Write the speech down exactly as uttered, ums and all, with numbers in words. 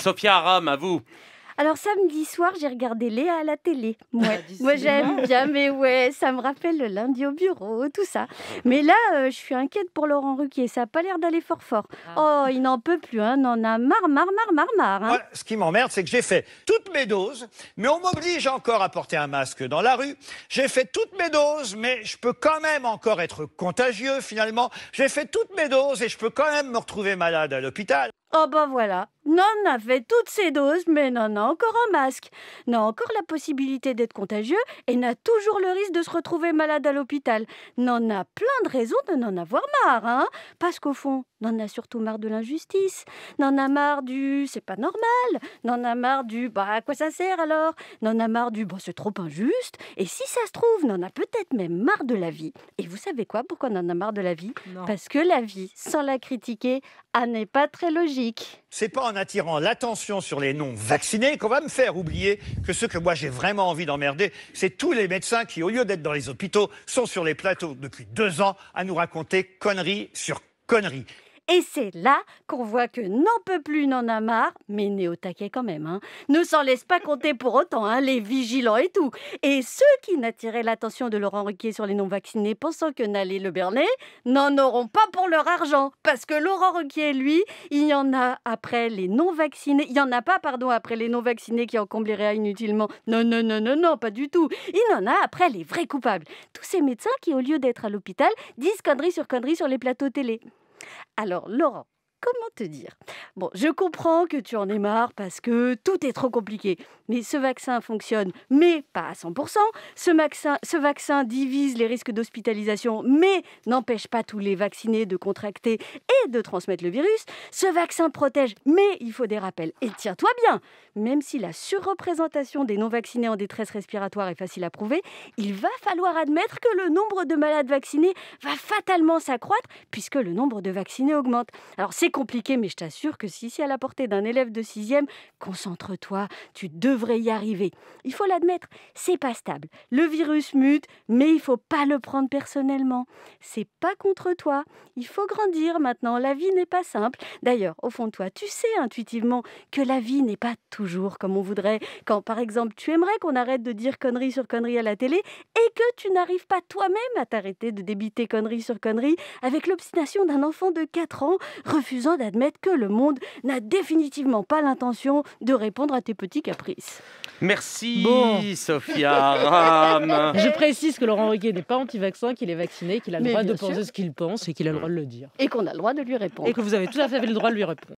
Sophia Aram, à vous. Alors samedi soir, j'ai regardé Léa à la télé. Ouais. Moi, j'aime bien, mais ouais, ça me rappelle le lundi au bureau, tout ça. Mais là, euh, je suis inquiète pour Laurent Ruquier. Ça n'a pas l'air d'aller fort fort. Ah. Oh, il n'en peut plus, hein. On en a marre, marre, marre, marre, marre. Hein. Voilà, ce qui m'emmerde, c'est que j'ai fait toutes mes doses, mais on m'oblige encore à porter un masque dans la rue. J'ai fait toutes mes doses, mais je peux quand même encore être contagieux, finalement. J'ai fait toutes mes doses et je peux quand même me retrouver malade à l'hôpital. Oh ben voilà, non, on a fait toutes ces doses, mais non, on a encore un masque. On a encore la possibilité d'être contagieux et on a toujours le risque de se retrouver malade à l'hôpital. On en a plein de raisons de n'en avoir marre, hein. Parce qu'au fond, on en a surtout marre de l'injustice. On en a marre du « c'est pas normal ». On en a marre du « bah à quoi ça sert alors ». On en a marre du « bah c'est trop injuste ». Et si ça se trouve, on en a peut-être même marre de la vie. Et vous savez quoi, pourquoi on en a marre de la vie? Non. Parce que la vie, sans la critiquer, elle n'est pas très logique. C'est pas en attirant l'attention sur les non-vaccinés qu'on va me faire oublier que ce que moi j'ai vraiment envie d'emmerder, c'est tous les médecins qui, au lieu d'être dans les hôpitaux, sont sur les plateaux depuis deux ans à nous raconter conneries sur conneries. Et c'est là qu'on voit que n'en peut plus, n'en a marre, mais né au taquet quand même. Hein. Ne s'en laisse pas compter pour autant, hein, les vigilants et tout. Et ceux qui n'attiraient l'attention de Laurent Ruquier sur les non-vaccinés pensant que n'allait le berner, n'en auront pas pour leur argent. Parce que Laurent Ruquier, lui, il n'y en a après les non-vaccinés. Il n'y en a pas, pardon, après les non-vaccinés qui en combleraient inutilement. Non, non, non, non, non, pas du tout. Il en a après les vrais coupables. Tous ces médecins qui, au lieu d'être à l'hôpital, disent conneries sur conneries sur les plateaux télé. Alors, Laurent, comment te dire? Bon, je comprends que tu en aies marre parce que tout est trop compliqué. Mais ce vaccin fonctionne, mais pas à cent pour cent. Ce vaccin, ce vaccin divise les risques d'hospitalisation, mais n'empêche pas tous les vaccinés de contracter et de transmettre le virus. Ce vaccin protège, mais il faut des rappels. Et tiens-toi bien, même si la surreprésentation des non-vaccinés en détresse respiratoire est facile à prouver, il va falloir admettre que le nombre de malades vaccinés va fatalement s'accroître puisque le nombre de vaccinés augmente. Alors, c'est compliqué, mais je t'assure que si c'est à la portée d'un élève de sixième, concentre-toi, tu devrais y arriver. Il faut l'admettre, c'est pas stable. Le virus mute, mais il faut pas le prendre personnellement. C'est pas contre toi. Il faut grandir maintenant, la vie n'est pas simple. D'ailleurs, au fond de toi, tu sais intuitivement que la vie n'est pas toujours comme on voudrait. Quand, par exemple, tu aimerais qu'on arrête de dire conneries sur conneries à la télé et que tu n'arrives pas toi-même à t'arrêter de débiter conneries sur conneries avec l'obstination d'un enfant de quatre ans, refusant d'admettre que le monde n'a définitivement pas l'intention de répondre à tes petits caprices. Merci, bon. Sophia Aram. Je précise que Laurent Ruquier n'est pas anti-vaccin, qu'il est vacciné, qu'il a le Mais droit de sûr. penser ce qu'il pense et qu'il a le droit de le dire. Et qu'on a le droit de lui répondre. Et que vous avez tout à fait le droit de lui répondre.